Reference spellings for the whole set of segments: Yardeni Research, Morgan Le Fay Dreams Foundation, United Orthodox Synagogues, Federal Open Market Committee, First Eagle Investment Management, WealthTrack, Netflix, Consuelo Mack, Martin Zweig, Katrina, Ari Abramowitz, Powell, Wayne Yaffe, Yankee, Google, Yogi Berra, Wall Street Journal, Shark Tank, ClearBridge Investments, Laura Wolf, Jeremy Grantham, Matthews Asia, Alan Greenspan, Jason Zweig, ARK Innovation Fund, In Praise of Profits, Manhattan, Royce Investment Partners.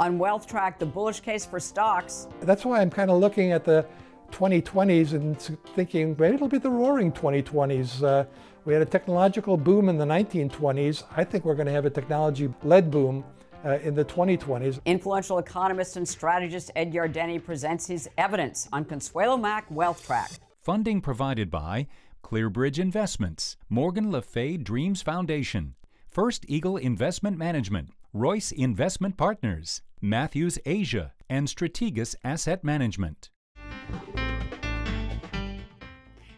On WealthTrack, the bullish case for stocks. That's why I'm kind of looking at the 2020s and thinking, well, it'll be the roaring 2020s. We had a technological boom in the 1920s. I think we're going to have a technology-led boom in the 2020s. Influential economist and strategist Ed Yardeni presents his evidence on Consuelo Mack WealthTrack. Funding provided by ClearBridge Investments, Morgan Le Fay Dreams Foundation, First Eagle Investment Management, Royce Investment Partners, Matthews Asia, and Strategas Asset Management.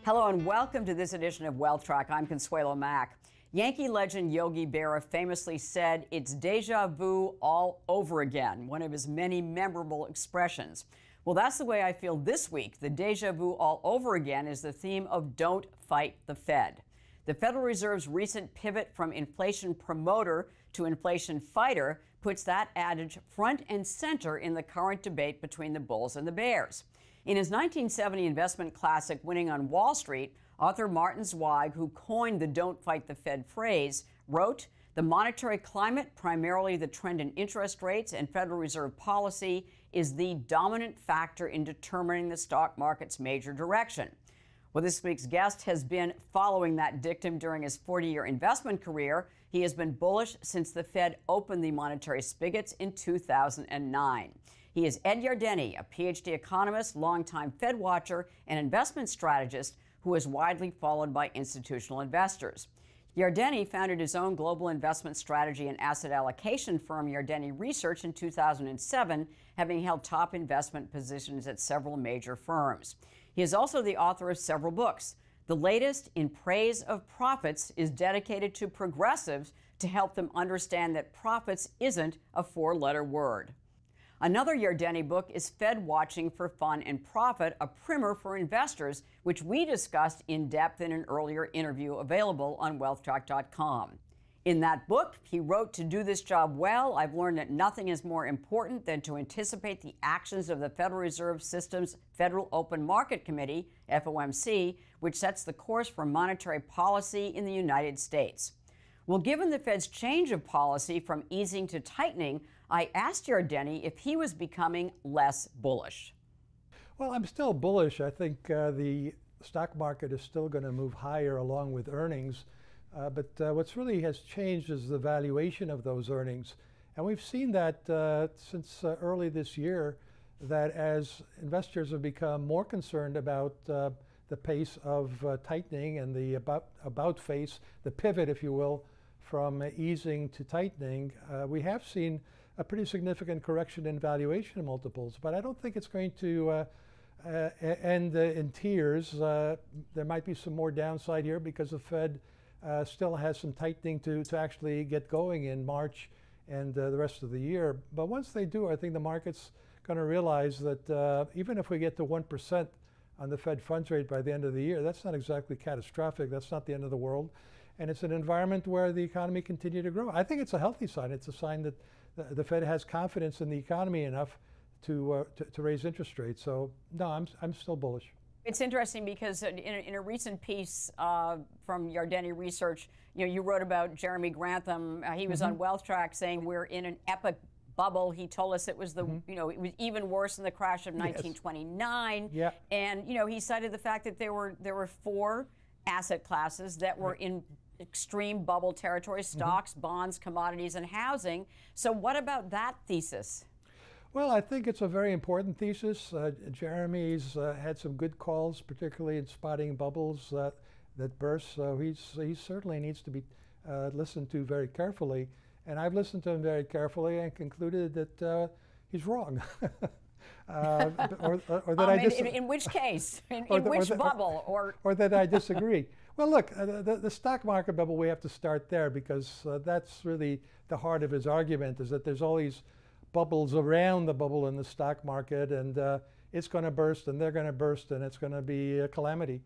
Hello and welcome to this edition of WealthTrack. I'm Consuelo Mack. Yankee legend Yogi Berra famously said, "It's deja vu all over again," one of his many memorable expressions. Well, that's the way I feel this week. The deja vu all over again is the theme of Don't Fight the Fed. The Federal Reserve's recent pivot from inflation promoter to inflation fighter puts that adage front and center in the current debate between the bulls and the bears. In his 1970 investment classic, Winning on Wall Street, author Martin Zweig, who coined the Don't Fight the Fed phrase, wrote, "The monetary climate, primarily the trend in interest rates and Federal Reserve policy, is the dominant factor in determining the stock market's major direction." Well, this week's guest has been following that dictum during his 40-year investment career. He has been bullish since the Fed opened the monetary spigots in 2009. He is Ed Yardeni, a PhD economist, longtime Fed watcher, and investment strategist who is widely followed by institutional investors. Yardeni founded his own global investment strategy and asset allocation firm, Yardeni Research, in 2007, having held top investment positions at several major firms. He is also the author of several books. The latest, In Praise of Profits, is dedicated to progressives to help them understand that profits isn't a four-letter word. Another Yardeni book is Fed Watching for Fun and Profit, a primer for investors, which we discussed in depth in an earlier interview available on WealthTrack.com. In that book, he wrote, "To do this job well, I've learned that nothing is more important than to anticipate the actions of the Federal Reserve System's Federal Open Market Committee, FOMC, which sets the course for monetary policy in the United States." Well, given the Fed's change of policy from easing to tightening, I asked Yardeni if he was becoming less bullish. Well, I'm still bullish. I think the stock market is still going to move higher along with earnings. But what's really has changed is the valuation of those earnings. And we've seen that since early this year, that as investors have become more concerned about the pace of tightening and the about face, the pivot, if you will, from easing to tightening, we have seen a pretty significant correction in valuation multiples, but I don't think it's going to end in tears. There might be some more downside here because the Fed still has some tightening to actually get going in March and the rest of the year. But once they do, I think the market's going to realize that even if we get to 1% on the Fed funds rate by the end of the year, that's not exactly catastrophic. That's not the end of the world. And it's an environment where the economy continues to grow. I think it's a healthy sign. It's a sign that the Fed has confidence in the economy enough to raise interest rates. So no, I'm still bullish. It's interesting because in a recent piece from Yardeni Research, you wrote about Jeremy Grantham. He was on WealthTrack saying we're in an epic bubble. He told us it was the it was even worse than the crash of 1929. Yes. Yeah. And he cited the fact that there were four asset classes that were in extreme bubble territory: stocks, bonds, commodities, and housing. So what about that thesis? Well, I think it's a very important thesis. Jeremy's had some good calls, particularly in spotting bubbles that burst. So he certainly needs to be listened to very carefully. And I've listened to him very carefully and concluded that he's wrong. Or that I disagree. In which case? Or that I disagree. Well, look, the stock market bubble, we have to start there because that's really the heart of his argument, is that there's all these bubbles around the bubble in the stock market, and it's going to burst, and they're going to burst, and it's going to be a calamity.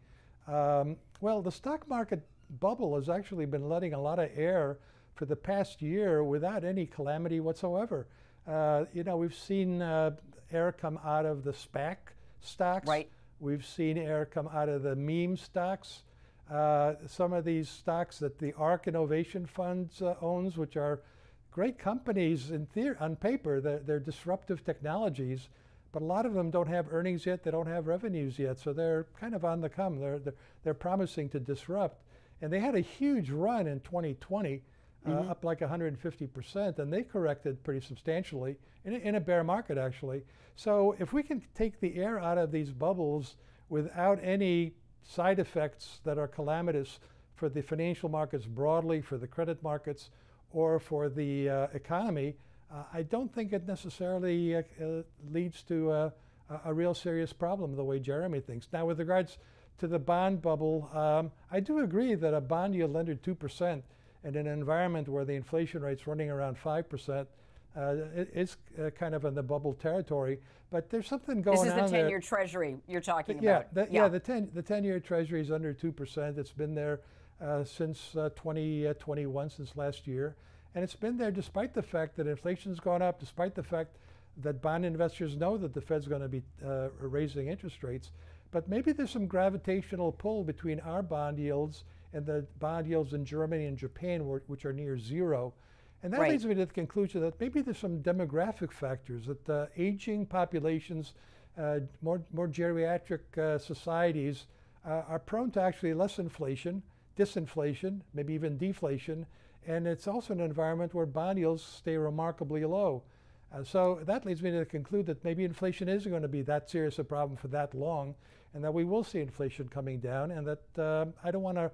Well, the stock market bubble has actually been letting a lot of air for the past year without any calamity whatsoever. We've seen air come out of the SPAC stocks. Right. We've seen air come out of the meme stocks. Some of these stocks that the ARK Innovation Fund owns, which are great companies in theory, on paper, they're disruptive technologies, but a lot of them don't have earnings yet, they don't have revenues yet, so they're kind of on the come. They're promising to disrupt. And they had a huge run in 2020, up like 150%, and they corrected pretty substantially in a bear market, actually. So if we can take the air out of these bubbles without any side effects that are calamitous for the financial markets broadly, for the credit markets, or for the economy, I don't think it necessarily leads to a real serious problem the way Jeremy thinks. Now, with regards to the bond bubble, I do agree that a bond yield under 2% in an environment where the inflation rate's running around 5%, it's kind of in the bubble territory. But there's something going on. This is the 10-year treasury you're talking about. The 10-year treasury is under 2%. It's been there since 2021, since last year. And it's been there despite the fact that inflation's gone up, despite the fact that bond investors know that the Fed's going to be raising interest rates. But maybe there's some gravitational pull between our bond yields and the bond yields in Germany and Japan, which are near zero. And that leads me to the conclusion that maybe there's some demographic factors, that aging populations, more geriatric societies are prone to actually less inflation, disinflation, maybe even deflation. And it's also an environment where bond yields stay remarkably low. So that leads me to conclude that maybe inflation isn't going to be that serious a problem for that long, and that we will see inflation coming down, and that I don't want to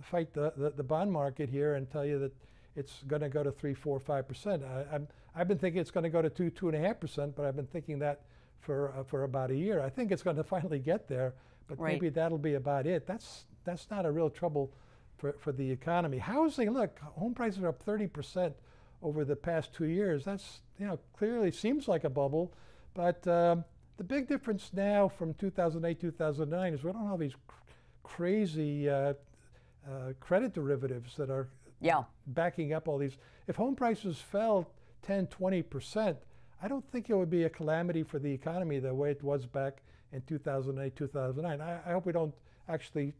fight the bond market here and tell you that it's going to go to 3, 4, 5%. I've been thinking it's going to go to 2, 2.5%, but I've been thinking that for about a year. I think it's going to finally get there, but maybe that'll be about it. That's not a real trouble for the economy. Housing, look, home prices are up 30% over the past 2 years. That's, you know, clearly seems like a bubble, but the big difference now from 2008, 2009 is we don't have these crazy credit derivatives that are backing up all these. If home prices fell 10, 20%, I don't think it would be a calamity for the economy the way it was back in 2008, 2009. I hope we don't actually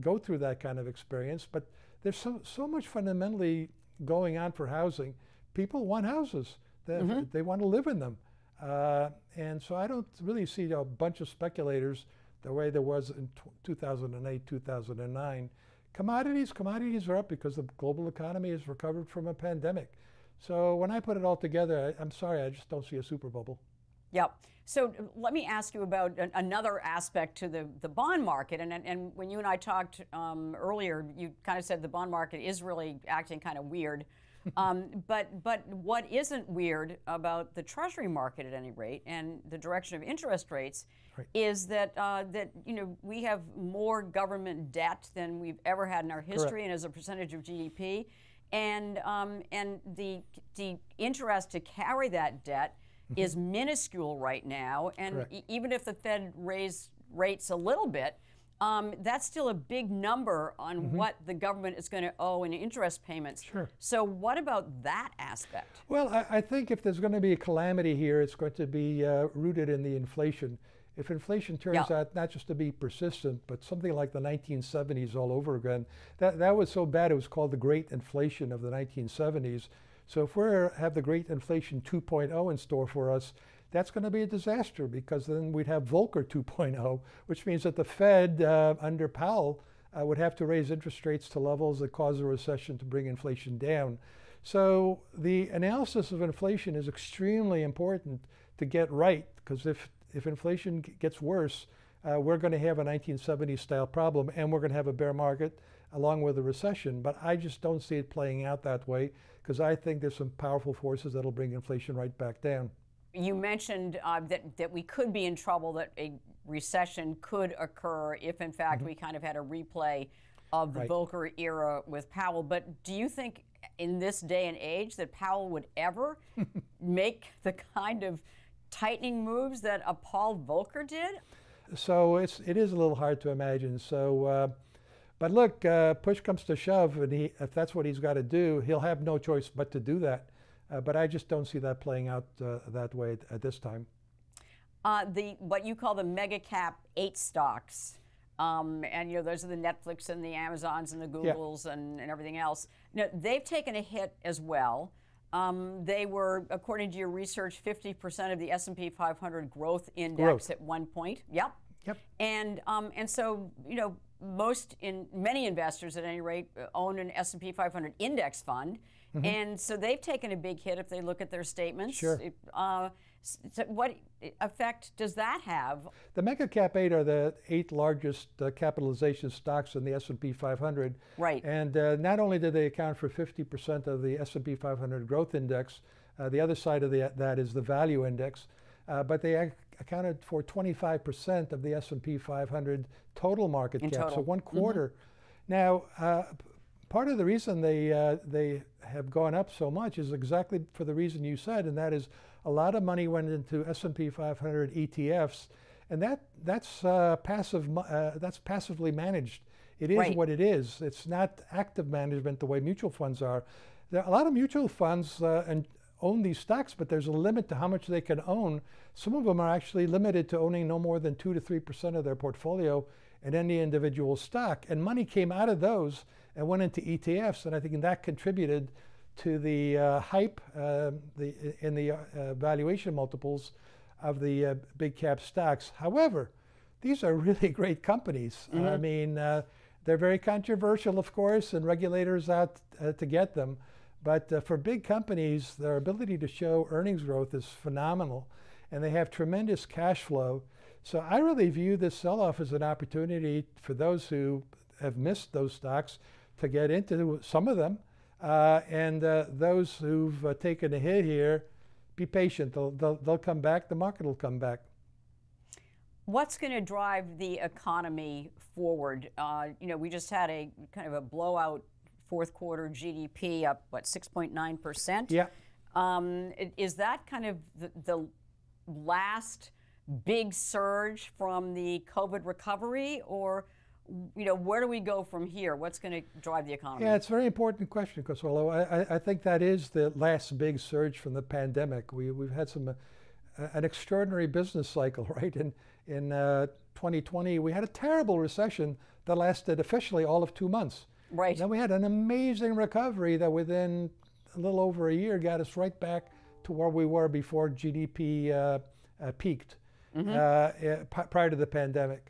go through that kind of experience, but there's so much fundamentally going on for housing. People want houses. They want to live in them. And so I don't really see a bunch of speculators the way there was in 2008, 2009. Commodities are up because the global economy has recovered from a pandemic. So when I put it all together, I'm sorry, I just don't see a super bubble. Yep. So let me ask you about another aspect to the bond market. And when you and I talked earlier, you kind of said the bond market is really acting kind of weird. But what isn't weird about the Treasury market, at any rate, and the direction of interest rates, is that we have more government debt than we've ever had in our history, and as a percentage of GDP, and the interest to carry that debt is minuscule right now, and even if the Fed raised rates a little bit, that's still a big number on what the government is going to owe in interest payments. So what about that aspect? Well, I think if there's going to be a calamity here, it's going to be rooted in the inflation. If inflation turns out not just to be persistent, but something like the 1970s all over again, that was so bad it was called the Great Inflation of the 1970s. So if we have the Great Inflation 2.0 in store for us, that's going to be a disaster, because then we'd have Volcker 2.0, which means that the Fed under Powell would have to raise interest rates to levels that cause a recession to bring inflation down. So the analysis of inflation is extremely important to get right, because if inflation gets worse, we're going to have a 1970s style problem, and we're going to have a bear market along with a recession. But I just don't see it playing out that way, because I think there's some powerful forces that'll bring inflation right back down. You mentioned that we could be in trouble, that a recession could occur if, in fact, we kind of had a replay of the Volcker era with Powell. But do you think in this day and age that Powell would ever make the kind of tightening moves that a Paul Volcker did? So it is a little hard to imagine. So, but look, push comes to shove, and if that's what he's got to do, he'll have no choice but to do that. But I just don't see that playing out that way at this time. What you call the mega cap 8 stocks, and those are the Netflix and the Amazons and the Googles and everything else. Now, they've taken a hit as well. They were, according to your research, 50% of the S&P 500 growth index at one point. Yep. And so, you know, many investors at any rate own an S&P 500 index fund. Mm-hmm. And so they've taken a big hit if they look at their statements. Sure. So what effect does that have? The mega cap 8 are the 8 largest capitalization stocks in the S&P 500. Right. And not only do they account for 50% of the S&P 500 growth index, the other side of that is the value index, but they accounted for 25% of the S&P 500 total market cap, so one quarter. Mm-hmm. Now, part of the reason they have gone up so much is exactly for the reason you said, and that is a lot of money went into S&P 500 ETFs, and that's passively managed. It is what it is. It's not active management the way mutual funds are. There are a lot of mutual funds and own these stocks, but there's a limit to how much they can own. Some of them are actually limited to owning no more than 2 to 3% of their portfolio in any individual stock. And money came out of those and went into ETFs, and I think that contributed to the hype in the valuation multiples of the big cap stocks. However, these are really great companies. Mm-hmm. I mean, they're very controversial, of course, and regulators out to get them. But for big companies, their ability to show earnings growth is phenomenal, and they have tremendous cash flow. So I really view this sell-off as an opportunity for those who have missed those stocks to get into some of them. And those who've taken a hit here, be patient. They'll come back. The market will come back. What's going to drive the economy forward? You know, we just had a kind of a blowout fourth quarter GDP up, what, 6.9%? Yeah. Is that kind of the last big surge from the COVID recovery, or you know, where do we go from here? What's going to drive the economy? Yeah, it's a very important question, Consuelo. I think that is the last big surge from the pandemic. We've had an extraordinary business cycle, right? In 2020, we had a terrible recession that lasted officially all of 2 months. Right. And then we had an amazing recovery that within a little over a year got us right back to where we were before GDP peaked. Mm-hmm. Prior to the pandemic.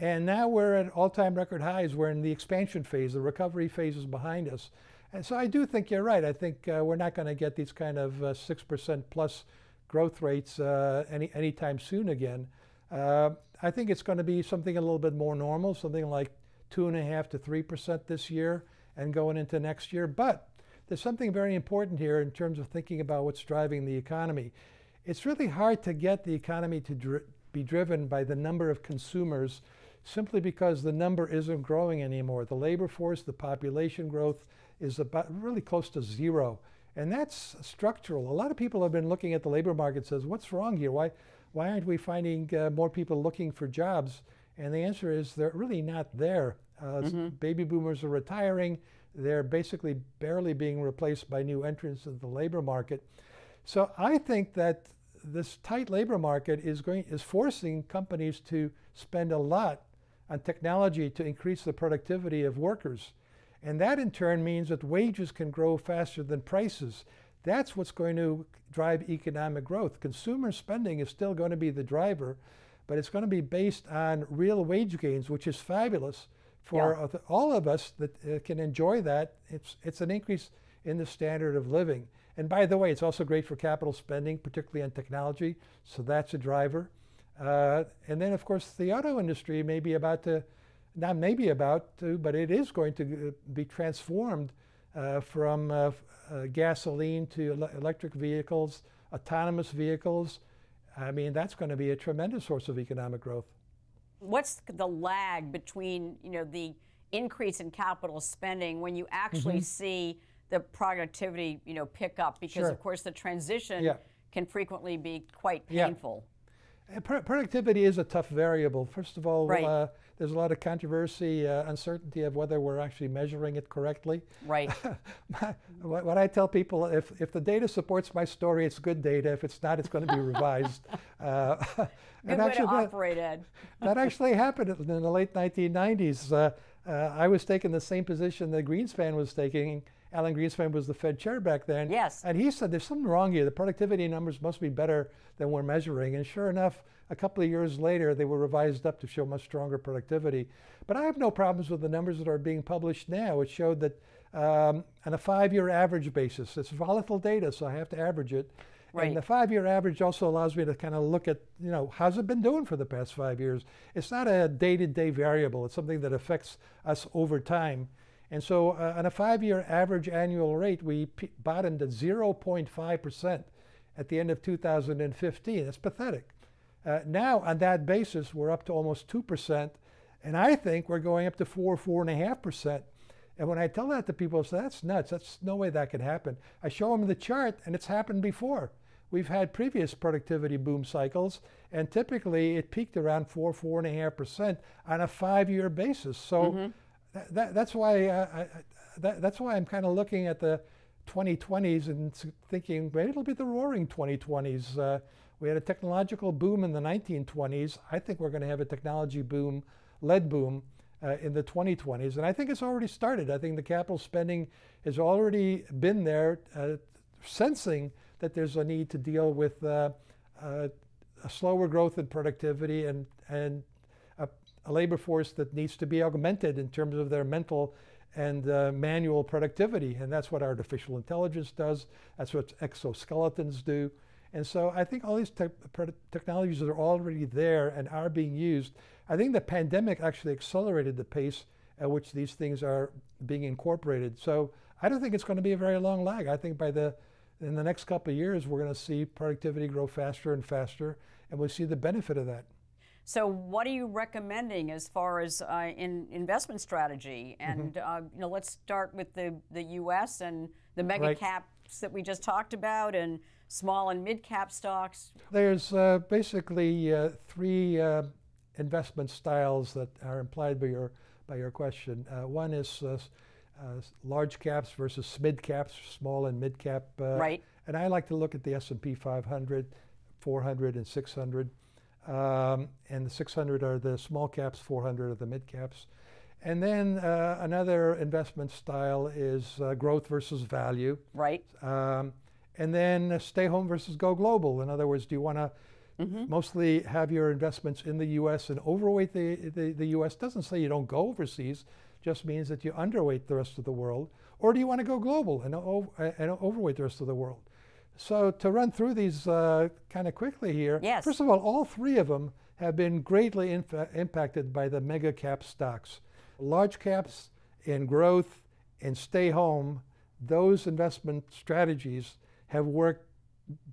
And now we're at all-time record highs. We're in the expansion phase. The recovery phase is behind us. And so I do think you're right. I think we're not going to get these kind of 6% plus growth rates anytime soon again. I think it's going to be something a little bit more normal, something like 2.5 to 3% this year and going into next year. But there's something very important here in terms of thinking about what's driving the economy. It's really hard to get the economy to be driven by the number of consumers, simply because the number isn't growing anymore. The labor force, the population growth is about really close to zero. And that's structural. A lot of people have been looking at the labor market and says, what's wrong here? Why aren't we finding more people looking for jobs? And the answer is they're really not there. Baby boomers are retiring. They're basically barely being replaced by new entrants into the labor market. So I think that this tight labor market is forcing companies to spend a lot on technology to increase the productivity of workers. And that in turn means that wages can grow faster than prices. That's what's going to drive economic growth. Consumer spending is still going to be the driver, but it's going to be based on real wage gains, which is fabulous for all of us that can enjoy that. It's an increase in the standard of living. And by the way, it's also great for capital spending, particularly on technology. So that's a driver. And then, of course, the auto industry may be about to, not maybe about to, but it is going to be transformed from gasoline to electric vehicles, autonomous vehicles. I mean, that's going to be a tremendous source of economic growth. What's the lag between, you know, the increase in capital spending when you actually see the productivity, you know, pick up? Because of course the transition can frequently be quite painful. And productivity is a tough variable. First of all, there's a lot of controversy, uncertainty of whether we're actually measuring it correctly. Right. What I tell people, if the data supports my story, it's good data. If it's not, it's going to be revised. Good way to operate, Ed. That actually happened in the late 1990s. I was taking the same position that Greenspan was taking, Alan Greenspan was the Fed chair back then. Yes. And he said, there's something wrong here. The productivity numbers must be better than we're measuring. And sure enough, a couple of years later, they were revised up to show much stronger productivity. But I have no problems with the numbers that are being published now. It showed that on a 5-year average basis, it's volatile data, so I have to average it. Right. And the 5-year average also allows me to kind of look at, you know, how's it been doing for the past 5 years? It's not a day-to-day variable. It's something that affects us over time. And so on a 5-year average annual rate, we bottomed at 0.5% at the end of 2015. That's pathetic. Now, on that basis, we're up to almost 2%. And I think we're going up to 4.5%. And when I tell that to people, I say, that's nuts. That's no way that could happen. I show them the chart, and it's happened before. We've had previous productivity boom cycles, and typically it peaked around 4.5% on a 5-year basis. So mm-hmm. that's why I'm kind of looking at the 2020s and thinking, maybe it'll be the roaring 2020s. We had a technological boom in the 1920s. I think we're going to have a technology boom, lead boom, in the 2020s. And I think it's already started. I think the capital spending has already been there, sensing that there's a need to deal with a slower growth in productivity and a labor force that needs to be augmented in terms of their mental and manual productivity. And that's what artificial intelligence does. That's what exoskeletons do. And so I think all these technologies are already there and are being used. I think the pandemic actually accelerated the pace at which these things are being incorporated. So I don't think it's going to be a very long lag. I think in the next couple of years, we're going to see productivity grow faster and faster, and we'll see the benefit of that. So what are you recommending as far as in investment strategy? And you know, let's start with the U.S. and the mega caps that we just talked about, and small and mid-cap stocks. There's basically three investment styles that are implied by your question. One is large caps versus mid caps, small and mid cap. Right. And I like to look at the S&P 500, 400, and 600. And the 600 are the small caps, 400 are the mid caps. And then another investment style is growth versus value. Right. And then stay home versus go global. In other words, do you want to mostly have your investments in the U.S. and overweight the U.S.? Doesn't say you don't go overseas, just means that you underweight the rest of the world. Or do you want to go global and overweight the rest of the world? So to run through these kind of quickly here, yes. First of all three of them have been greatly impacted by the mega cap stocks. Large caps and growth and stay home, those investment strategies have worked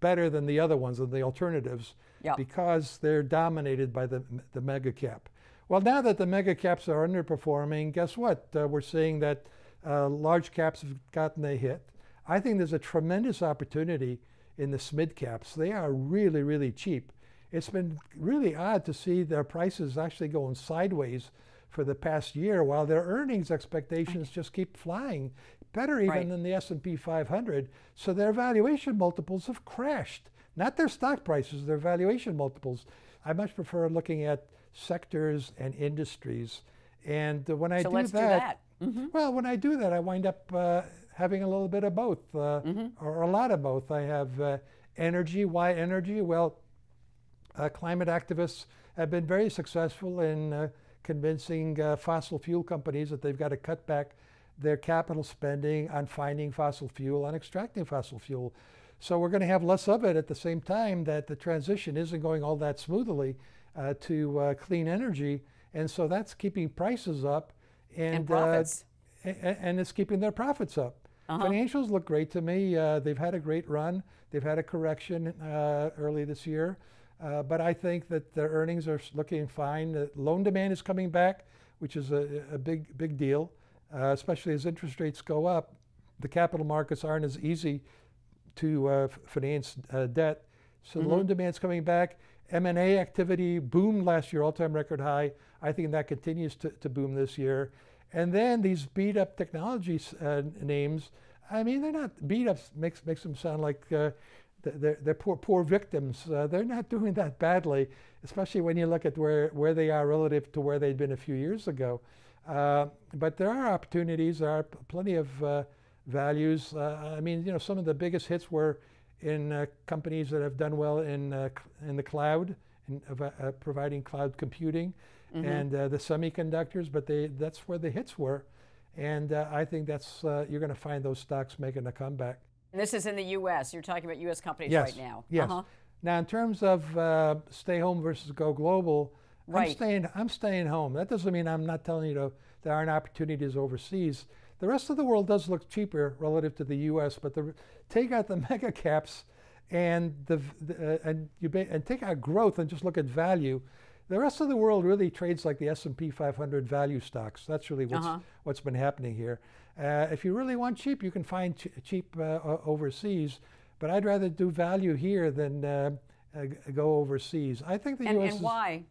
better than the other ones, than the alternatives, yep. because they're dominated by the mega cap. Well, now that the mega caps are underperforming, guess what? We're seeing that large caps have gotten a hit. I think there's a tremendous opportunity in the SMID caps. They are really, really cheap. It's been really odd to see their prices actually going sideways for the past year, while their earnings expectations just keep flying. Better even than the S&P 500. So their valuation multiples have crashed. Not their stock prices, their valuation multiples. I much prefer looking at sectors and industries. And when I do that, I wind up having a little bit of both, or a lot of both. I have energy. Why energy? Well, climate activists have been very successful in convincing fossil fuel companies that they've got to cut back their capital spending on finding fossil fuel, on extracting fossil fuel. So we're going to have less of it at the same time that the transition isn't going all that smoothly to clean energy. And so that's keeping prices up. And profits. And it's keeping their profits up. Financials look great to me. They've had a great run. They've had a correction early this year. But I think that their earnings are looking fine. Loan demand is coming back, which is a big deal. Especially as interest rates go up, the capital markets aren't as easy to finance debt. So loan demand's coming back. M&A activity boomed last year, all-time record high. I think that continues to boom this year. And then these beat-up technology names, I mean, they're not beat-up, makes them sound like they're poor victims. They're not doing that badly, especially when you look at where they are relative to where they'd been a few years ago. But there are opportunities, there are plenty of values. I mean, you know, some of the biggest hits were in companies that have done well in the cloud, and providing cloud computing, mm-hmm. and the semiconductors. But that's where the hits were, and I think that's you're going to find those stocks making a comeback. And this is in the U.S. You're talking about U.S. companies yes. right now. Yes. Uh-huh. Now, in terms of stay home versus go global, right. I'm staying home. That doesn't mean I'm not telling you there aren't opportunities overseas. The rest of the world does look cheaper relative to the U.S., but take out the mega caps and take out growth and just look at value. The rest of the world really trades like the S&P 500 value stocks. That's really what's been happening here. If you really want cheap, you can find cheap overseas, but I'd rather do value here than go overseas. I think the U.S. And why?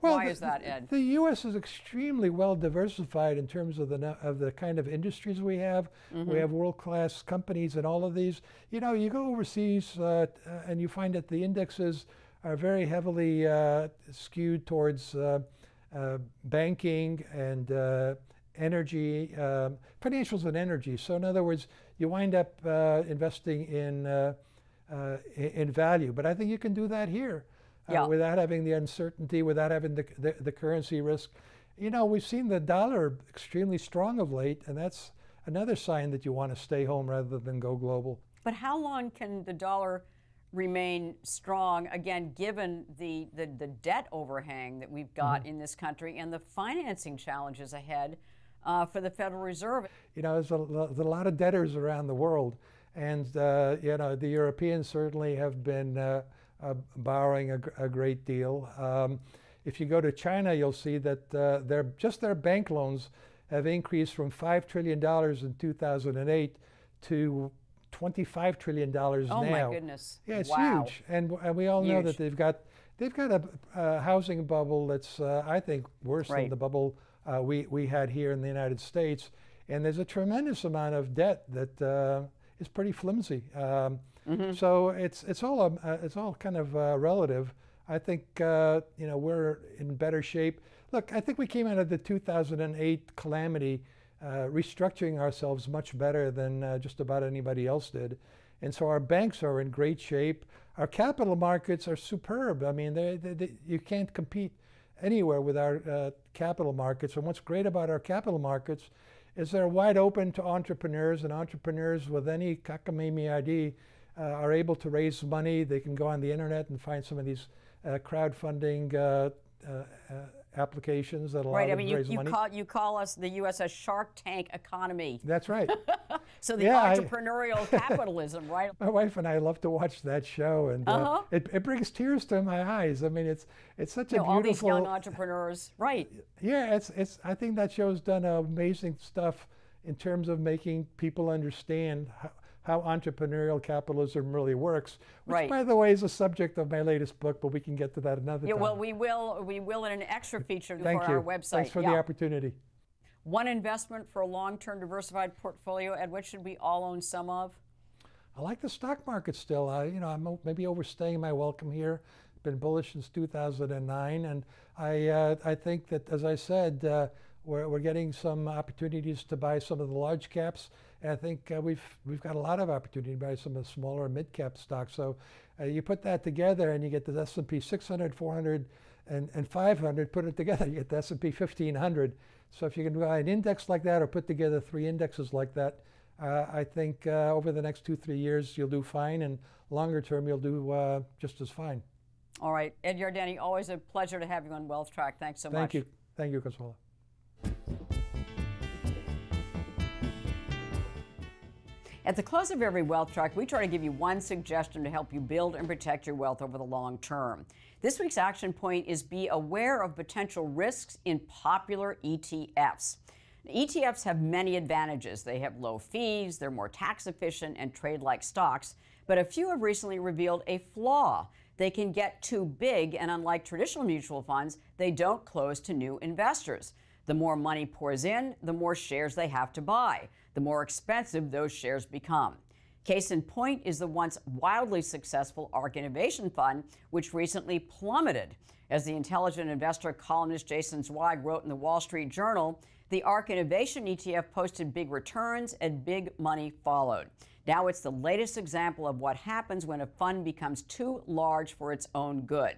Why is that, Ed? The U.S. is extremely well diversified in terms of the kind of industries we have. Mm-hmm. We have world-class companies in all of these. You know, you go overseas and you find that the indexes are very heavily skewed towards banking and energy, financials and energy. So in other words, you wind up investing in value. But I think you can do that here without having the uncertainty, without having the currency risk. You know, we've seen the dollar extremely strong of late, and that's another sign that you want to stay home rather than go global. But how long can the dollar remain strong, again, given the debt overhang that we've got mm-hmm. in this country and the financing challenges ahead for the Federal Reserve? You know, there's a lot of debtors around the world. And you know, the Europeans certainly have been borrowing a great deal. If you go to China, you'll see that their bank loans have increased from $5 trillion in 2008 to $25 trillion now. Oh my goodness! Yeah, it's huge, and we all know that they've got a housing bubble that's I think worse than the bubble we had here in the United States. And there's a tremendous amount of debt that. It's pretty flimsy, mm-hmm. so it's all kind of relative. I think you know, we're in better shape. Look, I think we came out of the 2008 calamity restructuring ourselves much better than just about anybody else did, and so our banks are in great shape. Our capital markets are superb. I mean, you can't compete anywhere with our capital markets. And what's great about our capital markets is they're wide open to entrepreneurs, and entrepreneurs with any cockamamie idea are able to raise money. They can go on the internet and find some of these crowdfunding applications that allow them to raise money. Right, I mean, you call us, the U.S., a Shark Tank economy. That's right. So the entrepreneurial capitalism, right? My wife and I love to watch that show, and it brings tears to my eyes. I mean, it's such a beautiful. All these young entrepreneurs, right? Yeah, it's. I think that show's done amazing stuff in terms of making people understand how entrepreneurial capitalism really works, which, by the way, is the subject of my latest book. But we can get to that another time. Well, we will in an extra feature for our website. Thanks for the opportunity. One investment for a long-term diversified portfolio, Ed, what should we all own some of? I like the stock market still. You know, I'm maybe overstaying my welcome here. Been bullish since 2009, and I think that, as I said, we're getting some opportunities to buy some of the large caps. And I think we've got a lot of opportunity to buy some of the smaller mid-cap stocks. So you put that together, and you get the S&P 600, 400, and 500. Put it together, you get the S&P 1500. So if you can buy an index like that or put together three indexes like that, I think over the next 2-3 years, you'll do fine, and longer term, you'll do just as fine. All right. Ed Yardeni, always a pleasure to have you on WealthTrack. Thanks so much. Thank you. Thank you, Consuelo. At the close of every WealthTrack, we try to give you one suggestion to help you build and protect your wealth over the long term. This week's action point is be aware of potential risks in popular ETFs. ETFs have many advantages. They have low fees, they're more tax efficient, and trade like stocks. But a few have recently revealed a flaw. They can get too big, and unlike traditional mutual funds, they don't close to new investors. The more money pours in, the more shares they have to buy. The more expensive those shares become. Case in point is the once wildly successful ARK Innovation Fund, which recently plummeted. As the intelligent investor columnist Jason Zweig wrote in the Wall Street Journal, The ARK Innovation ETF posted big returns and big money followed. Now it's the latest example of what happens when a fund becomes too large for its own good.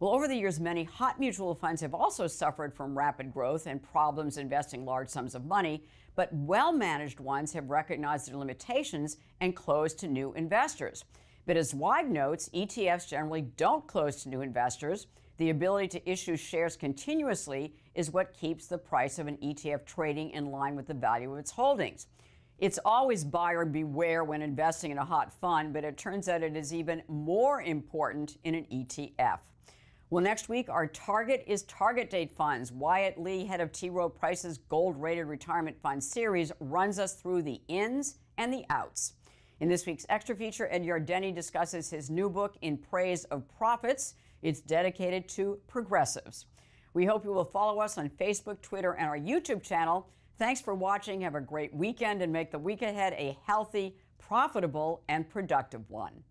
Well, over the years, many hot mutual funds have also suffered from rapid growth and problems investing large sums of money, but well-managed ones have recognized their limitations and closed to new investors. But as Zweig notes, ETFs generally don't close to new investors. The ability to issue shares continuously is what keeps the price of an ETF trading in line with the value of its holdings. It's always buyer beware when investing in a hot fund, but it turns out it is even more important in an ETF. Well, next week, our target is target date funds. Wyatt Lee, head of T. Rowe Price's gold-rated retirement fund series, runs us through the ins and the outs. In this week's extra feature, Ed Yardeni discusses his new book, In Praise of Profits. It's dedicated to progressives. We hope you will follow us on Facebook, Twitter, and our YouTube channel. Thanks for watching. Have a great weekend and make the week ahead a healthy, profitable, and productive one.